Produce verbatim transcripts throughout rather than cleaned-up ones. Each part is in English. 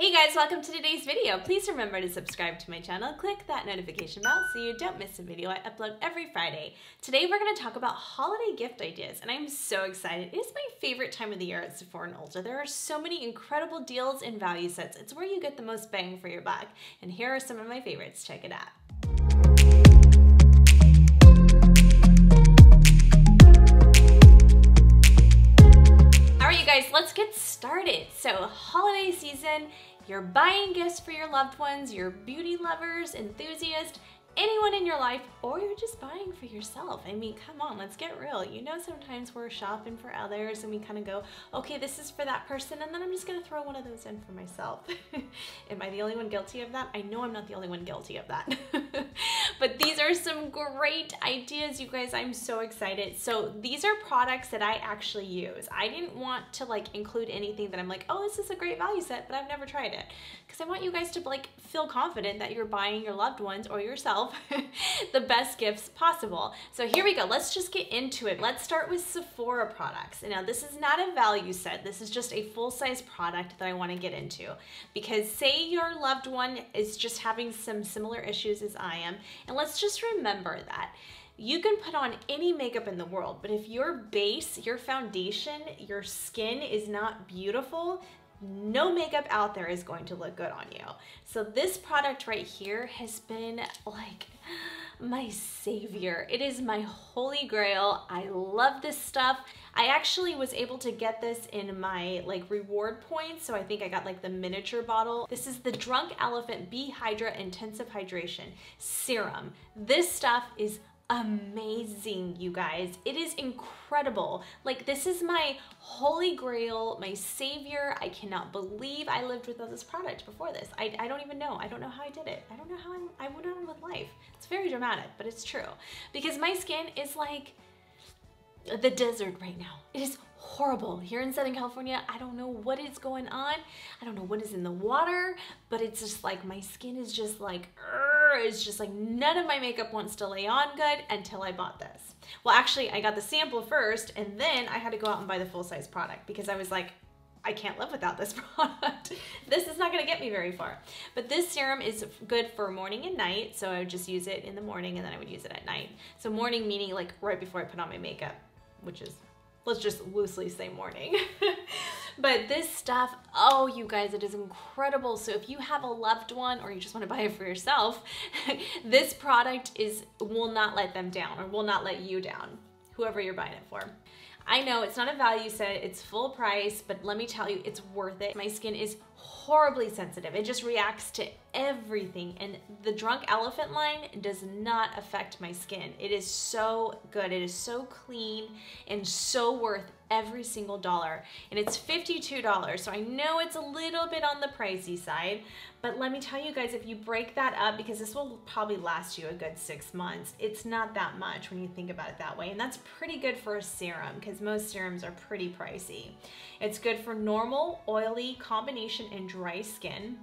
Hey guys, welcome to today's video. Please remember to subscribe to my channel, click that notification bell so you don't miss a video I upload every Friday. Today we're gonna talk about holiday gift ideas and I'm so excited. It is my favorite time of the year at Sephora and Ulta. There are so many incredible deals and value sets. It's where you get the most bang for your buck. And here are some of my favorites, check it out. Let's get started. So holiday season, you're buying gifts for your loved ones, your beauty lovers, enthusiasts, anyone in your life, or you're just buying for yourself. I mean, come on, let's get real. You know, sometimes we're shopping for others and we kind of go, okay, this is for that person, and then I'm just gonna throw one of those in for myself. Am I the only one guilty of that? I know I'm not the only one guilty of that. But these are some great ideas, you guys. I'm so excited. So these are products that I actually use. I didn't want to like include anything that I'm like, oh, this is a great value set, but I've never tried it. Because I want you guys to like feel confident that you're buying your loved ones or yourself the best gifts possible. So here we go. Let's just get into it. Let's start with Sephora products. And now this is not a value set. This is just a full-size product that I want to get into because say your loved one is just having some similar issues as I am. And let's just remember that you can put on any makeup in the world, but if your base, your foundation, your skin is not beautiful, no makeup out there is going to look good on you. So this product right here has been like my savior. It is my holy grail. I love this stuff. I actually was able to get this in my like reward points. So I think I got like the miniature bottle. This is the Drunk Elephant B Hydra Intensive Hydration Serum. This stuff is amazing, you guys. It is incredible. Like, this is my holy grail, my savior. I cannot believe I lived without this product before this. I, I don't even know. I don't know how I did it. I don't know how I, I went on with life. It's very dramatic, but it's true. Because my skin is like the desert right now. It is horrible. Here in Southern California, I don't know what is going on. I don't know what is in the water, but it's just like my skin is just like, urgh, it's just like none of my makeup wants to lay on good until I bought this. Well, actually, I got the sample first and then I had to go out and buy the full-size product because I was like, I can't live without this product. This is not gonna get me very far. But this serum is good for morning and night, so I would just use it in the morning and then I would use it at night. So morning meaning like right before I put on my makeup, which is, let's just loosely say morning. But this stuff, oh, you guys, it is incredible. So if you have a loved one or you just want to buy it for yourself, this product is will not let them down or will not let you down, whoever you're buying it for. I know it's not a value set, it's full price, but let me tell you, it's worth it. My skin is horribly sensitive. It just reacts to everything, and the Drunk Elephant line does not affect my skin. It is so good, it is so clean, and so worth every single dollar. And it's fifty-two dollars, so I know it's a little bit on the pricey side, but let me tell you guys, if you break that up, because this will probably last you a good six months, it's not that much when you think about it that way, and that's pretty good for a serum, because most serums are pretty pricey. It's good for normal, oily, combination, and dry skin.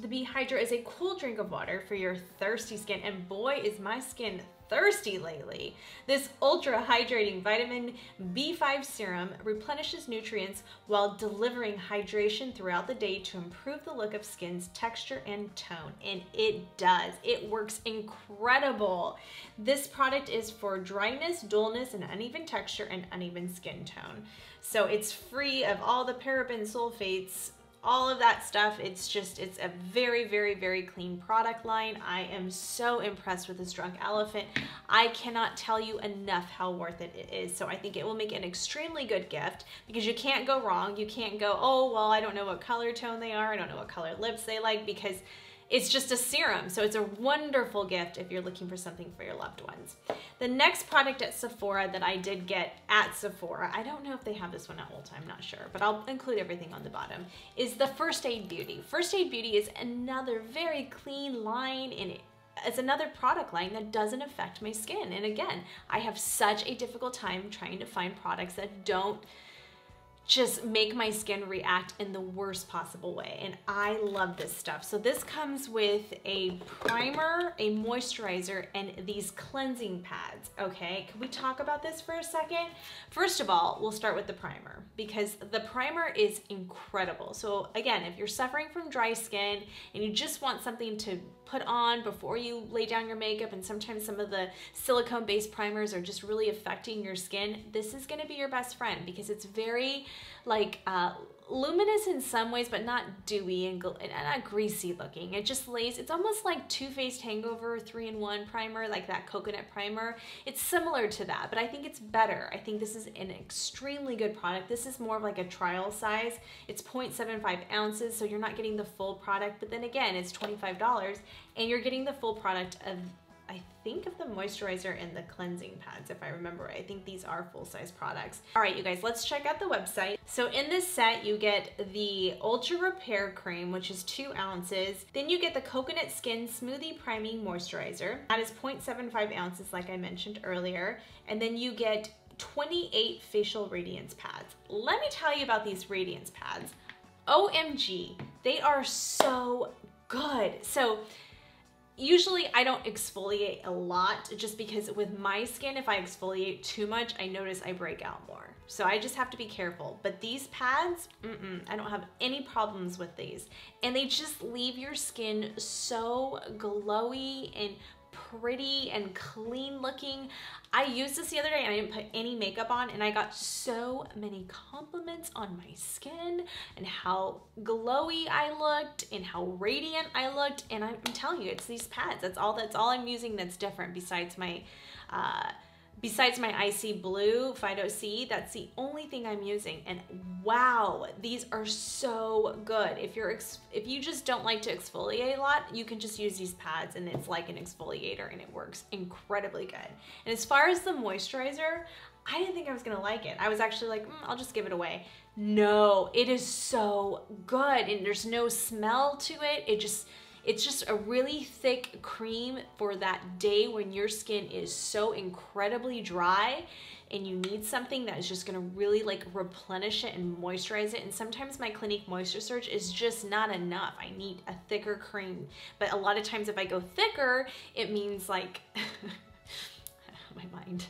The B Hydra is a cool drink of water for your thirsty skin, and boy is my skin thirsty lately. This ultra hydrating vitamin B five serum replenishes nutrients while delivering hydration throughout the day to improve the look of skin's texture and tone. And it does, it works incredible. This product is for dryness, dullness, and uneven texture and uneven skin tone. So it's free of all the parabens, sulfates, all of that stuff. It's just, it's a very, very, very clean product line. I am so impressed with this Drunk Elephant. I cannot tell you enough how worth it it is. So I think it will make an extremely good gift because you can't go wrong. You can't go, oh, well, I don't know what color tone they are. I don't know what color lips they like, because it's just a serum. So it's a wonderful gift if you're looking for something for your loved ones. The next product at Sephora that I did get at Sephora, I don't know if they have this one at Ulta, I'm not sure, but I'll include everything on the bottom, is the First Aid Beauty. First Aid Beauty is another very clean line in it. It's another product line that doesn't affect my skin. And again, I have such a difficult time trying to find products that don't just make my skin react in the worst possible way. And I love this stuff. So this comes with a primer, a moisturizer, and these cleansing pads, okay? Can we talk about this for a second? First of all, we'll start with the primer because the primer is incredible. So again, if you're suffering from dry skin and you just want something to put on before you lay down your makeup, and sometimes some of the silicone-based primers are just really affecting your skin, this is gonna be your best friend because it's very, like uh, luminous in some ways, but not dewy and, and not greasy looking. It just lays, it's almost like Too Faced Hangover three in one primer, like that coconut primer. It's similar to that, but I think it's better. I think this is an extremely good product. This is more of like a trial size. It's zero point seven five ounces, so you're not getting the full product, but then again, it's twenty-five dollars and you're getting the full product of, I think, of the moisturizer and the cleansing pads, if I remember right. I think these are full-size products. All right, you guys, let's check out the website. So in this set, you get the Ultra Repair Cream, which is two ounces. Then you get the Coconut Skin Smoothie Priming Moisturizer. That is zero point seven five ounces, like I mentioned earlier. And then you get twenty-eight facial radiance pads. Let me tell you about these radiance pads. O M G, they are so good. So, usually I don't exfoliate a lot just because with my skin, if I exfoliate too much, I notice I break out more. So I just have to be careful. But these pads, mm-mm, I don't have any problems with these. And they just leave your skin so glowy and pretty and clean looking. I used this the other day and I didn't put any makeup on and I got so many compliments on my skin and how glowy I looked and how radiant I looked, and I'm, I'm telling you, it's these pads. That's all, that's all I'm using that's different besides my uh, Besides my Icy Blue Phyto-C, that's the only thing I'm using. And wow, these are so good. If you're ex if you just don't like to exfoliate a lot, you can just use these pads and it's like an exfoliator and it works incredibly good. And as far as the moisturizer, I didn't think I was gonna like it. I was actually like, mm, I'll just give it away. No, it is so good. And there's no smell to it. It just, It's just a really thick cream for that day when your skin is so incredibly dry and you need something that is just gonna really like replenish it and moisturize it. And sometimes my Clinique Moisture Surge is just not enough. I need a thicker cream. But a lot of times if I go thicker, it means like, my mind.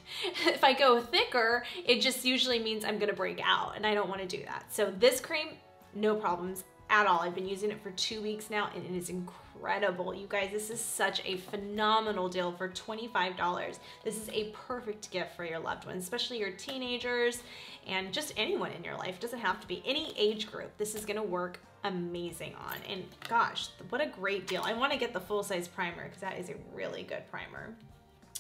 If I go thicker, it just usually means I'm gonna break out and I don't wanna do that. So this cream, no problems at all. I've been using it for two weeks now and it is incredible. You guys, this is such a phenomenal deal for twenty-five dollars. This is a perfect gift for your loved ones, especially your teenagers and just anyone in your life. It doesn't have to be any age group. This is gonna work amazing on, and gosh, what a great deal. I wanna get the full-size primer because that is a really good primer.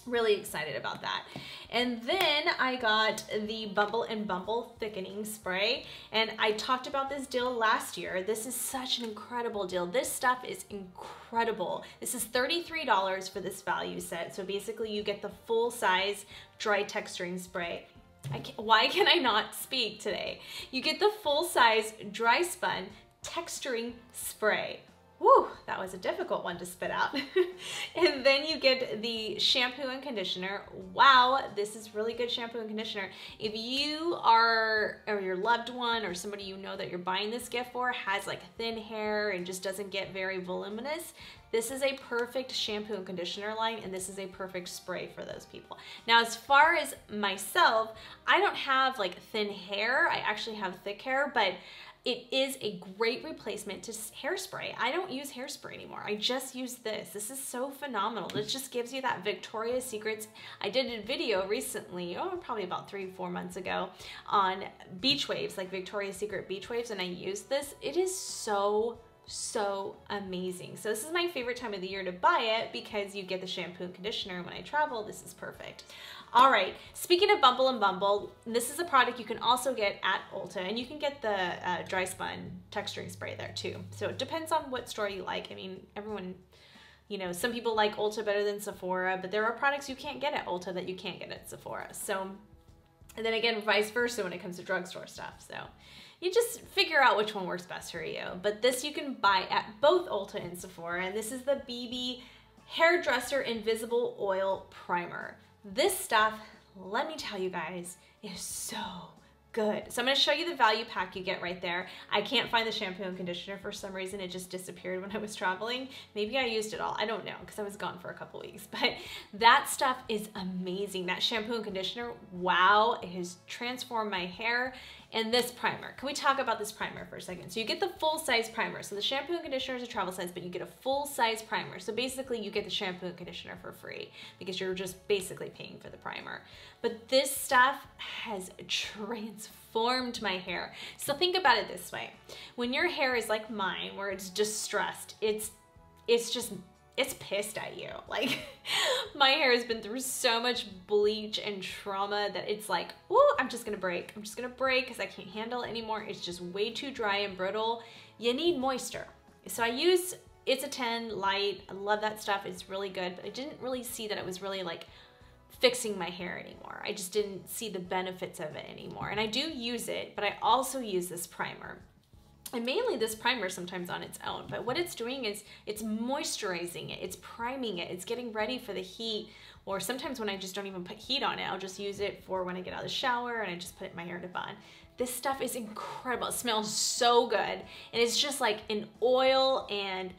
Really excited about that. And then I got the Bumble and Bumble Thickening Spray. And I talked about this deal last year. This is such an incredible deal. This stuff is incredible. This is thirty-three dollars for this value set. So basically you get the full size dry texturing spray. I can't, why can I not speak today? You get the full size dry spun texturing spray. Whew, that was a difficult one to spit out. And then you get the shampoo and conditioner. Wow, this is really good shampoo and conditioner. If you are, or your loved one, or somebody you know that you're buying this gift for has like thin hair and just doesn't get very voluminous, this is a perfect shampoo and conditioner line, and this is a perfect spray for those people. Now, as far as myself, I don't have like thin hair. I actually have thick hair, but it is a great replacement to hairspray. I don't use hairspray anymore. I just use this. This is so phenomenal. This just gives you that Victoria's Secrets. I did a video recently, oh, probably about three, four months ago, on beach waves, like Victoria's Secret beach waves, and I used this. It is so so amazing. So this is my favorite time of the year to buy it because you get the shampoo and conditioner. When I travel, this is perfect. All right, speaking of Bumble and Bumble, this is a product you can also get at Ulta, and you can get the uh, dry spun texturing spray there too. So it depends on what store you like. I mean, everyone, you know, some people like Ulta better than Sephora, but there are products you can't get at Ulta that you can't get at Sephora. So, and then again, vice versa when it comes to drugstore stuff. So you just figure out which one works best for you. But this you can buy at both Ulta and Sephora, and this is the B B Hairdresser Invisible Oil Primer. This stuff, let me tell you guys, is so good. So I'm going to show you the value pack you get right there. I can't find the shampoo and conditioner for some reason. It just disappeared when I was traveling. Maybe I used it all. I don't know because I was gone for a couple weeks. But that stuff is amazing. That shampoo and conditioner, wow, it has transformed my hair. And this primer. Can we talk about this primer for a second? So you get the full-size primer. So the shampoo and conditioner is a travel size, but you get a full-size primer. So basically you get the shampoo and conditioner for free because you're just basically paying for the primer. But this stuff has transformed my hair. So think about it this way. When your hair is like mine, where it's distressed, it's, it's just... it's pissed at you. Like, my hair has been through so much bleach and trauma that it's like, oh, I'm just gonna break. I'm just gonna break because I can't handle it anymore. It's just way too dry and brittle. You need moisture. So I use It's a ten Light. I love that stuff. It's really good, but I didn't really see that it was really like fixing my hair anymore. I just didn't see the benefits of it anymore. And I do use it, but I also use this primer. And mainly this primer sometimes on its own, but what it's doing is it's moisturizing it, it's priming it, it's getting ready for the heat, or sometimes when I just don't even put heat on it, I'll just use it for when I get out of the shower and I just put it in my hair to bun. This stuff is incredible. It smells so good. And it's just like an oil and,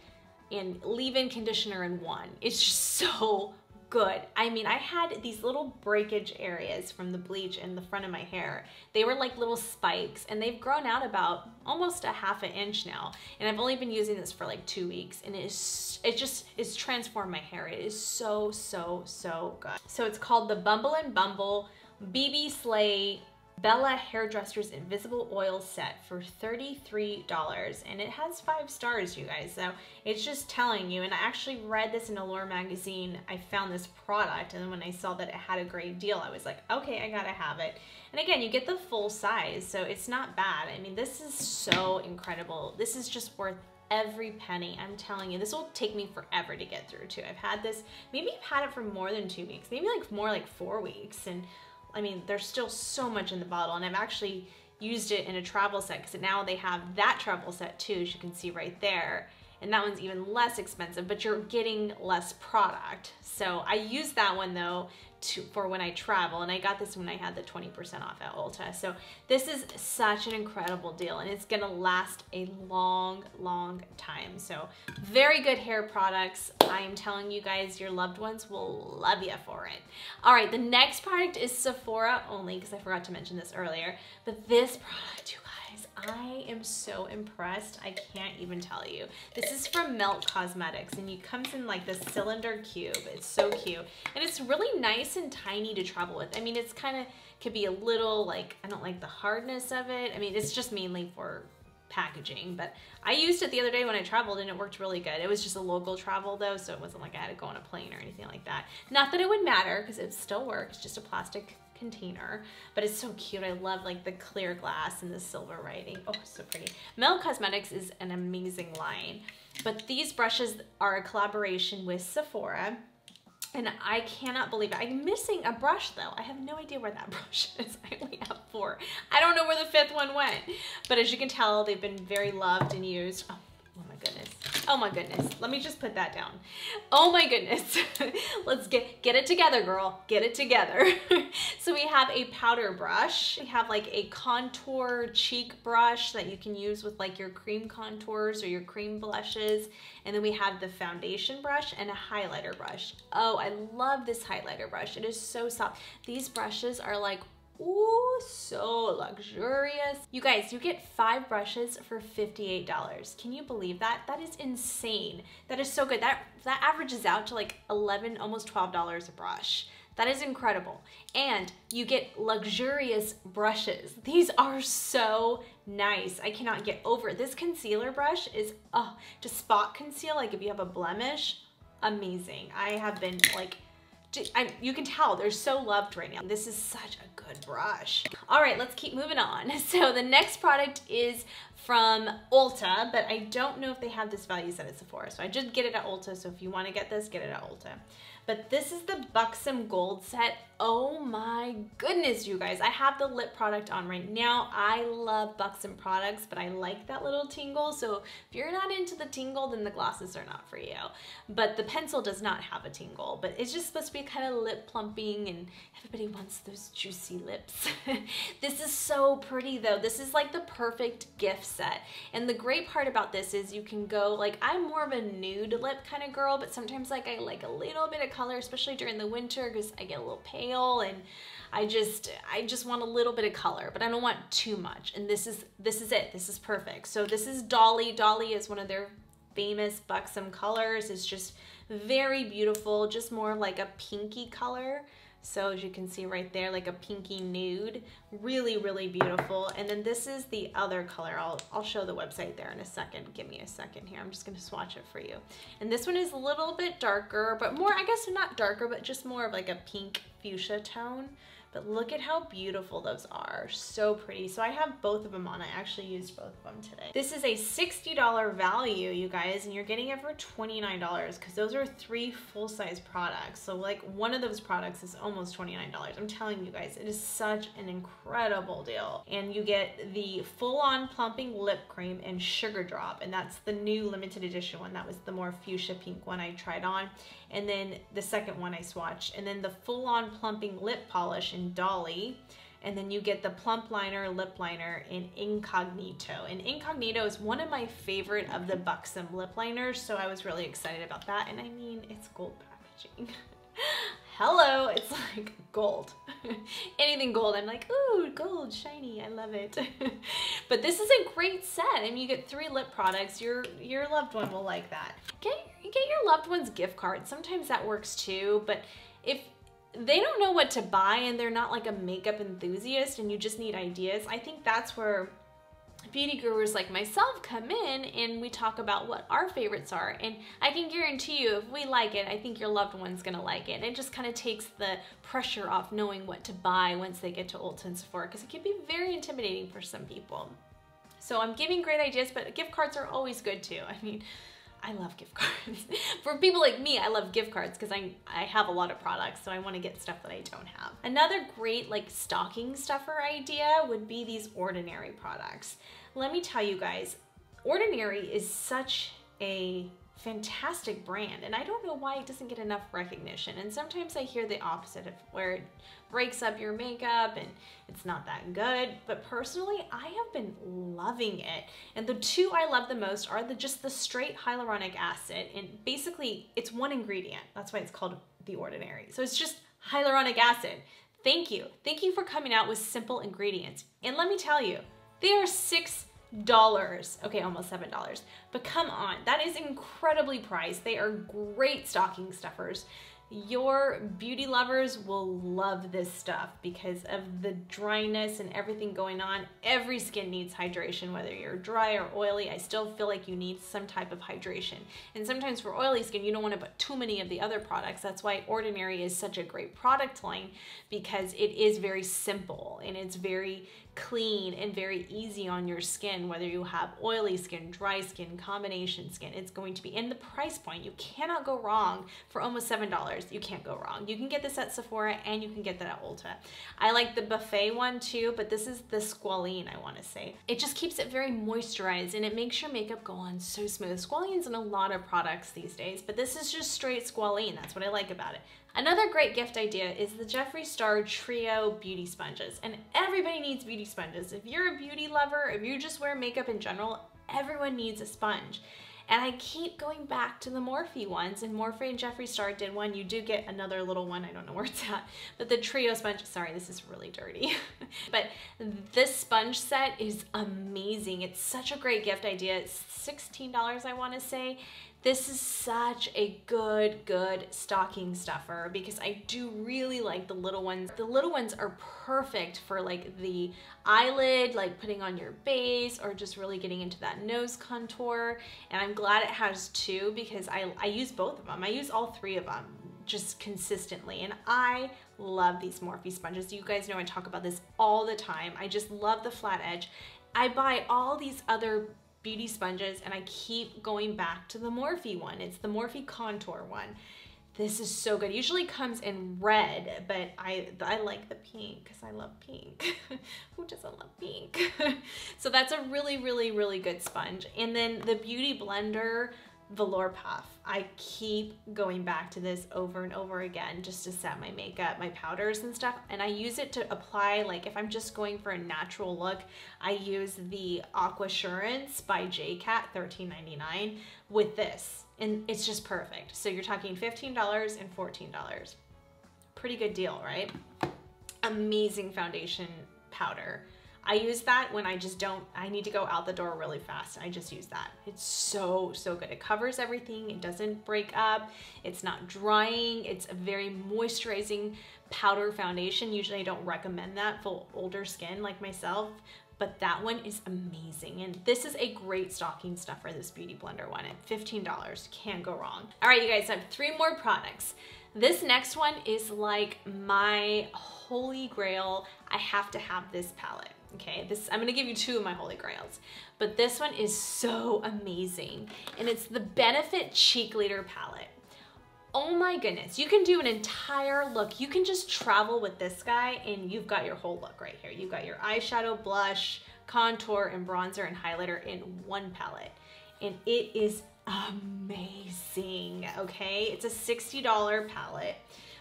and leave-in conditioner in one. It's just so good. I mean, I had these little breakage areas from the bleach in the front of my hair. They were like little spikes and they've grown out about almost a half an inch now. And I've only been using this for like two weeks and it is, it just it's transformed my hair. It is so, so, so good. So it's called the Bumble and Bumble B B Sleigh Belle Hairdresser's Invisible Oil Set for thirty-three dollars and it has five stars, you guys, so it's just telling you. And I actually read this in Allure magazine. I found this product and then when I saw that it had a great deal, I was like, okay, I gotta have it. And again, you get the full size, so it's not bad. I mean, this is so incredible. This is just worth every penny, I'm telling you. This will take me forever to get through too. I've had this, maybe I've had it for more than two weeks, maybe like more like four weeks. And I mean, there's still so much in the bottle, and I've actually used it in a travel set because now they have that travel set too, as you can see right there. And that one's even less expensive, but you're getting less product. So I use that one though to, for when I travel, and I got this when I had the twenty percent off at Ulta. So this is such an incredible deal, and it's gonna last a long, long time. So very good hair products. I'm telling you guys, your loved ones will love you for it. All right, the next product is Sephora only, because I forgot to mention this earlier, but this product, you guys, I am so impressed. I can't even tell you. This is from Melt Cosmetics and it comes in like this cylinder cube. It's so cute. And it's really nice and tiny to travel with. I mean, it's kind of could be a little like, I don't like the hardness of it. I mean, it's just mainly for packaging, but I used it the other day when I traveled and it worked really good. It was just a local travel though, so it wasn't like I had to go on a plane or anything like that. Not that it would matter because it still works, just a plastic container, but it's so cute. I love like the clear glass and the silver writing. Oh, so pretty. Milk Cosmetics is an amazing line, but these brushes are a collaboration with Sephora. And I cannot believe it. I'm missing a brush though. I have no idea where that brush is. I only have four. I don't know where the fifth one went. But as you can tell, they've been very loved and used. Oh, oh my goodness. Oh my goodness. Let me just put that down. Oh my goodness. Let's get, get it together, girl. Get it together. So we have a powder brush. We have like a contour cheek brush that you can use with like your cream contours or your cream blushes. And then we have the foundation brush and a highlighter brush. Oh, I love this highlighter brush. It is so soft. These brushes are like, ooh, so luxurious. You guys, you get five brushes for fifty-eight dollars. Can you believe that? That is insane. That is so good. That, that averages out to like eleven, almost twelve dollars a brush. That is incredible. And you get luxurious brushes. These are so nice. I cannot get over it. This concealer brush is, oh, to spot conceal, like if you have a blemish, amazing. I have been like, I, you can tell they're so loved right now. This is such a good brush. All right, let's keep moving on. So the next product is from Ulta, but I don't know if they have this value set at Sephora. So I did get it at Ulta. So if you want to get this, get it at Ulta. But this is the Buxom Gold Set. Oh my goodness, you guys. I have the lip product on right now. I love Buxom products, but I like that little tingle. So if you're not into the tingle, then the glosses are not for you. But the pencil does not have a tingle, but it's just supposed to be be kind of lip plumping, and everybody wants those juicy lips. This is so pretty though. This is like the perfect gift set. And the great part about this is you can go, like, I'm more of a nude lip kind of girl, but sometimes like I like a little bit of color, especially during the winter because I get a little pale and I just I just want a little bit of color, but I don't want too much. And this is this is it. This is perfect. So this is Dolly. Dolly is one of their famous Buxom colors. It's just very beautiful, just more like a pinky color. So as you can see right there, like a pinky nude, really, really beautiful. And then this is the other color. I'll, I'll show the website there in a second. Give me a second here. I'm just going to swatch it for you. And this one is a little bit darker, but more, I guess not darker, but just more of like a pink fuchsia tone. But look at how beautiful those are. So pretty. So I have both of them on. I actually used both of them today. This is a sixty dollar value, you guys, and you're getting it for twenty-nine dollars because those are three full-size products. So like one of those products is almost twenty-nine dollars. I'm telling you guys, it is such an incredible deal. And you get the full-on plumping lip cream and sugar drop, and that's the new limited edition one. That was the more fuchsia pink one I tried on. And then the second one I swatched, and then the full-on plumping lip polish in Dolly, and then you get the plump liner, lip liner in Incognito. And Incognito is one of my favorite of the Buxom lip liners, so I was really excited about that. And I mean, it's gold packaging. Hello, it's like gold. Anything gold, I'm like, ooh, gold, shiny, I love it. But this is a great set. I mean, you get three lip products. Your your loved one will like that. Get, get your loved one's gift card. Sometimes that works too, but if they don't know what to buy and they're not like a makeup enthusiast and you just need ideas, I think that's where beauty gurus like myself come in and we talk about what our favorites are. And I can guarantee you, if we like it, I think your loved one's gonna like it. And it just kind of takes the pressure off knowing what to buy once they get to Ulta and Sephora, because it can be very intimidating for some people. So I'm giving great ideas, but gift cards are always good too. I mean, I love gift cards. For people like me, I love gift cards because I, I have a lot of products, so I want to get stuff that I don't have. Another great like stocking stuffer idea would be these Ordinary products. Let me tell you guys, Ordinary is such a fantastic brand, and I don't know why it doesn't get enough recognition. And sometimes I hear the opposite of where it breaks up your makeup and it's not that good, but personally I have been loving it. And the two I love the most are the just the straight hyaluronic acid, and basically it's one ingredient. That's why it's called The Ordinary. So it's just hyaluronic acid. Thank you. Thank you for coming out with simple ingredients. And let me tell you, they are six dollars, okay, almost seven dollars, but come on, that is incredibly priced. They are great stocking stuffers. Your beauty lovers will love this stuff because of the dryness and everything going on. Every skin needs hydration, whether you're dry or oily. I still feel like you need some type of hydration. And sometimes for oily skin, you don't want to put too many of the other products. That's why Ordinary is such a great product line, because it is very simple and it's very clean and very easy on your skin, whether you have oily skin, dry skin, combination skin. It's going to be in the price point. You cannot go wrong for almost seven dollars. You can't go wrong. You can get this at Sephora and you can get that at Ulta. I like the buffet one too, but this is the squalene, I want to say. It just keeps it very moisturized and it makes your makeup go on so smooth. Squalene's in a lot of products these days, but this is just straight squalene. That's what I like about it. Another great gift idea is the Jeffree Star Trio Beauty Sponges. And everybody needs beauty sponges. If you're a beauty lover, if you just wear makeup in general, everyone needs a sponge. And I keep going back to the Morphe ones, and Morphe and Jeffree Star did one. You do get another little one, I don't know where it's at, but the Trio sponge, sorry, this is really dirty. But this sponge set is amazing. It's such a great gift idea. It's sixteen dollars, I wanna say. This is such a good, good stocking stuffer because I do really like the little ones. The little ones are perfect for like the eyelid, like putting on your base, or just really getting into that nose contour. And I'm glad it has two because I, I use both of them. I use all three of them just consistently. And I love these Morphe sponges. You guys know I talk about this all the time. I just love the flat edge. I buy all these other beauty sponges and I keep going back to the Morphe one. It's the Morphe contour one. This is so good. It usually comes in red, but I I like the pink because I love pink. Who doesn't love pink? So that's a really, really, really good sponge. And then the Beauty Blender Velour Puff. I keep going back to this over and over again just to set my makeup, my powders and stuff, and I use it to apply, like if I'm just going for a natural look, I use the Aqua Assurance by J Cat, thirteen ninety-nine, with this, and it's just perfect. So you're talking fifteen dollars and fourteen dollars. Pretty good deal, right? Amazing foundation powder. I use that when I just don't, I need to go out the door really fast. I just use that. It's so, so good. It covers everything. It doesn't break up. It's not drying. It's a very moisturizing powder foundation. Usually I don't recommend that for older skin like myself, but that one is amazing. And this is a great stocking stuffer, this Beauty Blender one at fifteen dollars. Can't go wrong. All right, you guys, I have three more products. This next one is like my holy grail. I have to have this palette. Okay, this, I'm gonna give you two of my holy grails, but this one is so amazing, and it's the Benefit Cheek Leader palette. Oh my goodness, you can do an entire look. You can just travel with this guy, and you've got your whole look right here. You've got your eyeshadow, blush, contour, and bronzer, and highlighter in one palette, and it is amazing, okay? It's a sixty dollar palette,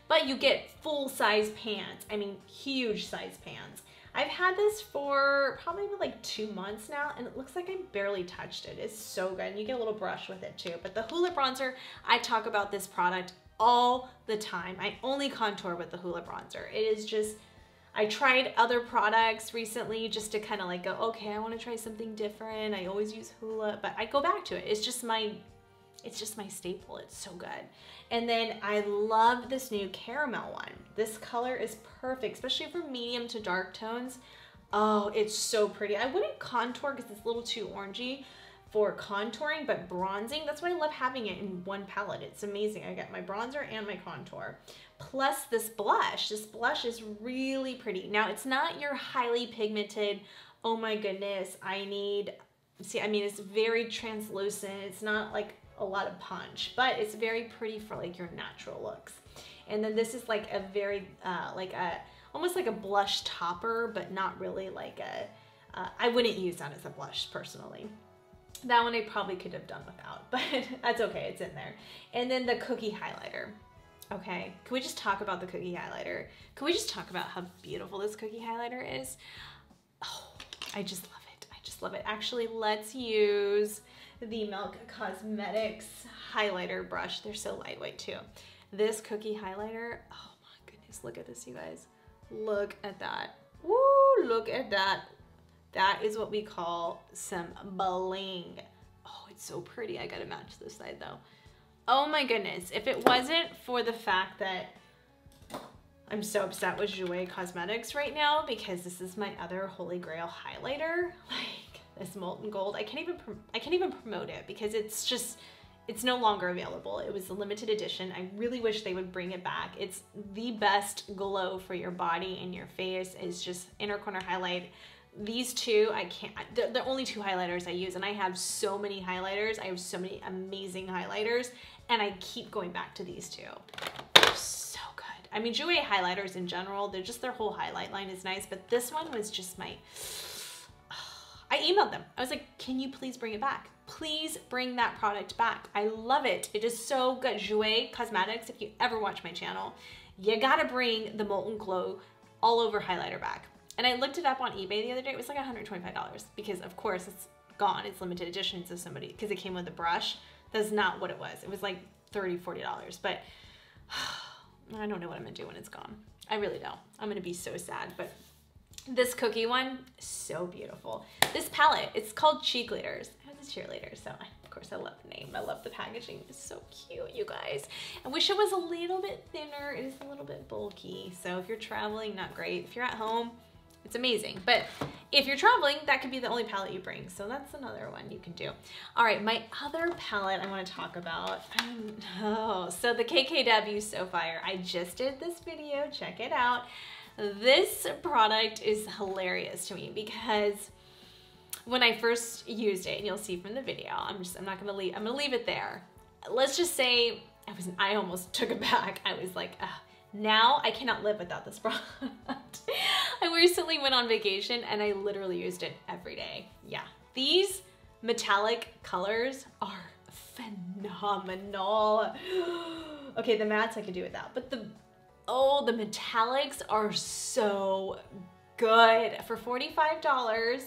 but you get full-size pans. I mean, huge size pans. I've had this for probably like two months now, and it looks like I barely touched it. It's so good, and you get a little brush with it too. But the Hoola bronzer, I talk about this product all the time. I only contour with the Hoola bronzer. It is just, I tried other products recently just to kind of like go, okay, I want to try something different. I always use Hoola, but I go back to it. It's just my, it's just my staple. It's so good. And then I love this new caramel one. This color is perfect, especially for medium to dark tones. Oh, it's so pretty. I wouldn't contour because it's a little too orangey for contouring, but bronzing, that's why I love having it in one palette. It's amazing. I got my bronzer and my contour. Plus this blush. This blush is really pretty. Now, it's not your highly pigmented, oh my goodness, I need, see, I mean, it's very translucent. It's not like a lot of punch, but it's very pretty for like your natural looks. And then this is like a very uh, like a almost like a blush topper, but not really like a uh, I wouldn't use that as a blush personally. That one I probably could have done without, but that's okay, it's in there. And then the Cookie highlighter. Okay, can we just talk about the Cookie highlighter? Can we just talk about how beautiful this Cookie highlighter is? Oh, I just love it. I just love it. Actually, let's use the Milk Cosmetics highlighter brush. They're so lightweight too. This Cookie highlighter, oh my goodness, look at this, you guys. Look at that. Woo, look at that. That is what we call some bling. Oh, it's so pretty. I gotta match this side though. Oh my goodness, if it wasn't for the fact that I'm so upset with Jouer Cosmetics right now because this is my other holy grail highlighter, like this Molten Gold. I can't even I can't even promote it because it's just, it's no longer available. It was a limited edition. I really wish they would bring it back. It's the best glow for your body and your face. It's just inner corner highlight. These two, I can't, they're the only two highlighters I use, and I have so many highlighters. I have so many amazing highlighters, and I keep going back to these two. They're so good. I mean, Jouer highlighters in general, they're just, their whole highlight line is nice, but this one was just my, I emailed them. I was like, can you please bring it back? Please bring that product back. I love it. It is so good. Jouer Cosmetics, if you ever watch my channel, you gotta bring the Molten Glow all over highlighter back. And I looked it up on eBay the other day. It was like one hundred twenty-five dollars because of course it's gone. It's limited edition, so somebody, because it came with a brush. That's not what it was. It was like thirty, forty dollars, but I don't know what I'm gonna do when it's gone. I really don't. I'm gonna be so sad, but this Cookie one, so beautiful. This palette, it's called Cheek Leaders. I have the Cheerleaders, so I, of course I love the name. I love the packaging. It's so cute, you guys. I wish it was a little bit thinner. It is a little bit bulky. So if you're traveling, not great. If you're at home, it's amazing. But if you're traveling, that could be the only palette you bring. So that's another one you can do. All right, my other palette I want to talk about. Oh, so the K K W So Fire. I just did this video. Check it out. This product is hilarious to me because when I first used it, and you'll see from the video, I'm just, I'm not gonna leave, I'm gonna leave it there. Let's just say I was, I almost took it back. I was like, ugh, now I cannot live without this product. I recently went on vacation and I literally used it every day. Yeah, these metallic colors are phenomenal. phenomenal. Okay, the mattes I could do without, but the, oh, the metallics are so good. For forty-five dollars,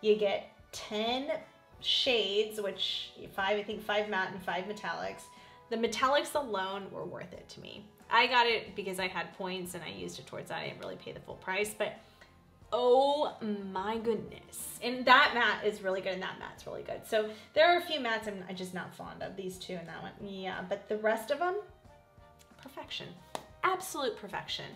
you get ten shades, which five, I think five matte and five metallics. The metallics alone were worth it to me. I got it because I had points and I used it towards that. I didn't really pay the full price, but oh my goodness. And that matte is really good and that matte's really good. So there are a few mattes I'm, I'm just not fond of, these two and that one. Yeah, but the rest of them, perfection, absolute perfection.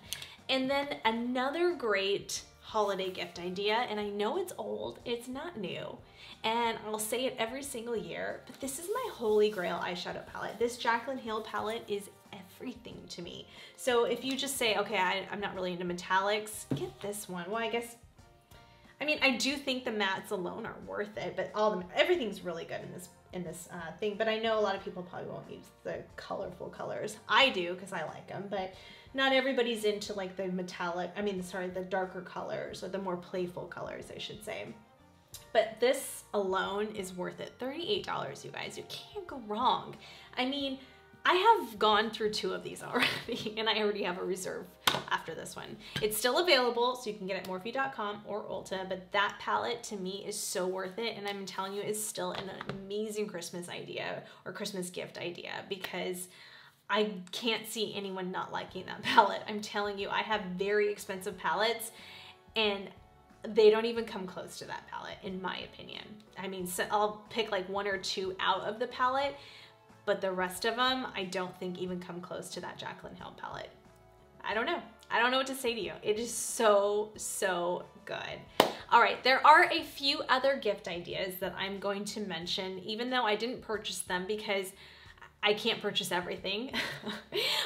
And then another great holiday gift idea, and I know it's old, it's not new, and I'll say it every single year, but this is my holy grail eyeshadow palette. This Jaclyn Hill palette is everything to me. So if you just say, okay, I, I'm not really into metallics, get this one. Well, I guess, I mean, I do think the mattes alone are worth it, but all the, everything's really good in this in this uh, thing, but I know a lot of people probably won't use the colorful colors. I do, because I like them, but not everybody's into like the metallic, I mean, sorry, the darker colors or the more playful colors, I should say. But this alone is worth it. thirty-eight dollars, you guys, you can't go wrong. I mean, I have gone through two of these already and I already have a reserve after this one. It's still available, so you can get it at Morphe dot com or Ulta, but that palette to me is so worth it, and I'm telling you, it's still an amazing Christmas idea or Christmas gift idea, because I can't see anyone not liking that palette. I'm telling you, I have very expensive palettes and they don't even come close to that palette, in my opinion. I mean, so I'll pick like one or two out of the palette, but the rest of them, I don't think even come close to that Jaclyn Hill palette. I don't know. I don't know what to say to you. It is so, so good. All right, there are a few other gift ideas that I'm going to mention, even though I didn't purchase them because I can't purchase everything.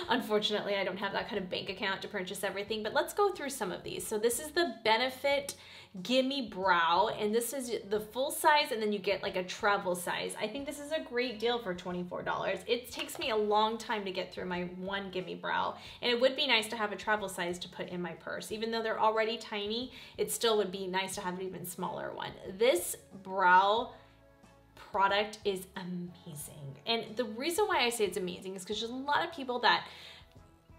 Unfortunately, I don't have that kind of bank account to purchase everything, but let's go through some of these. So this is the Benefit Gimme Brow, and this is the full size, and then you get like a travel size. I think this is a great deal for twenty-four dollars. It takes me a long time to get through my one Gimme Brow, and it would be nice to have a travel size to put in my purse. Even though they're already tiny, it still would be nice to have an even smaller one. This brow product is amazing. And the reason why I say it's amazing is because there's a lot of people that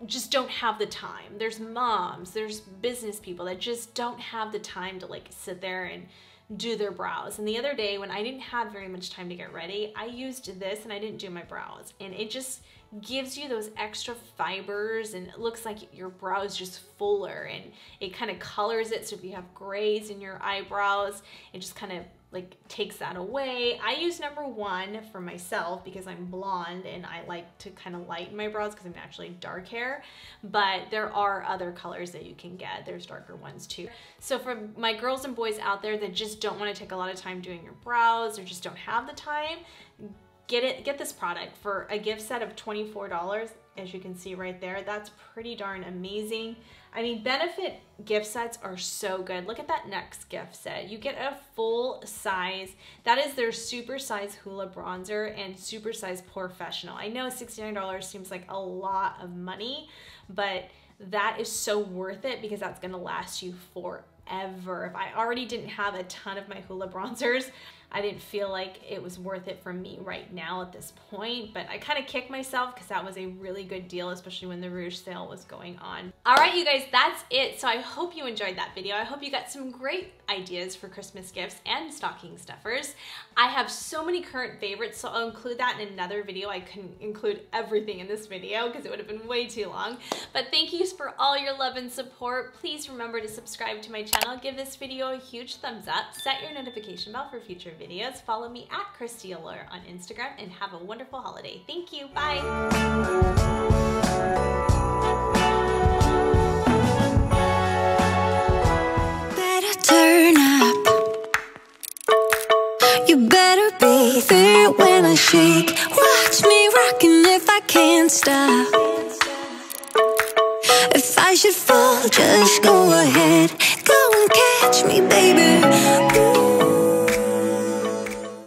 just don't have the time. There's moms, there's business people that just don't have the time to like sit there and do their brows. And the other day when I didn't have very much time to get ready, I used this and I didn't do my brows. And it just gives you those extra fibers and it looks like your brow is just fuller and it kind of colors it. So if you have grays in your eyebrows, it just kind of like takes that away. I use number one for myself because I'm blonde and I like to kind of lighten my brows because I'm naturally dark hair, but there are other colors that you can get. There's darker ones too. So for my girls and boys out there that just don't want to take a lot of time doing your brows or just don't have the time, get it, get this product for a gift set of twenty-four dollars. As you can see right there, that's pretty darn amazing. I mean, Benefit gift sets are so good. Look at that next gift set. You get a full size. That is their super size Hoola bronzer and super size professional. I know sixty-nine dollars seems like a lot of money, but that is so worth it because that's gonna last you forever. If I already didn't have a ton of my Hoola bronzers, I didn't feel like it was worth it for me right now at this point, but I kind of kicked myself because that was a really good deal, especially when the Rouge sale was going on. All right, you guys, that's it. So I hope you enjoyed that video. I hope you got some great ideas for Christmas gifts and stocking stuffers. I have so many current favorites, so I'll include that in another video. I couldn't include everything in this video because it would have been way too long, but thank you for all your love and support. Please remember to subscribe to my channel, give this video a huge thumbs up, set your notification bell for future videos. videos. Follow me at ChristiAllure on Instagram and have a wonderful holiday. Thank you. Bye. Just go ahead.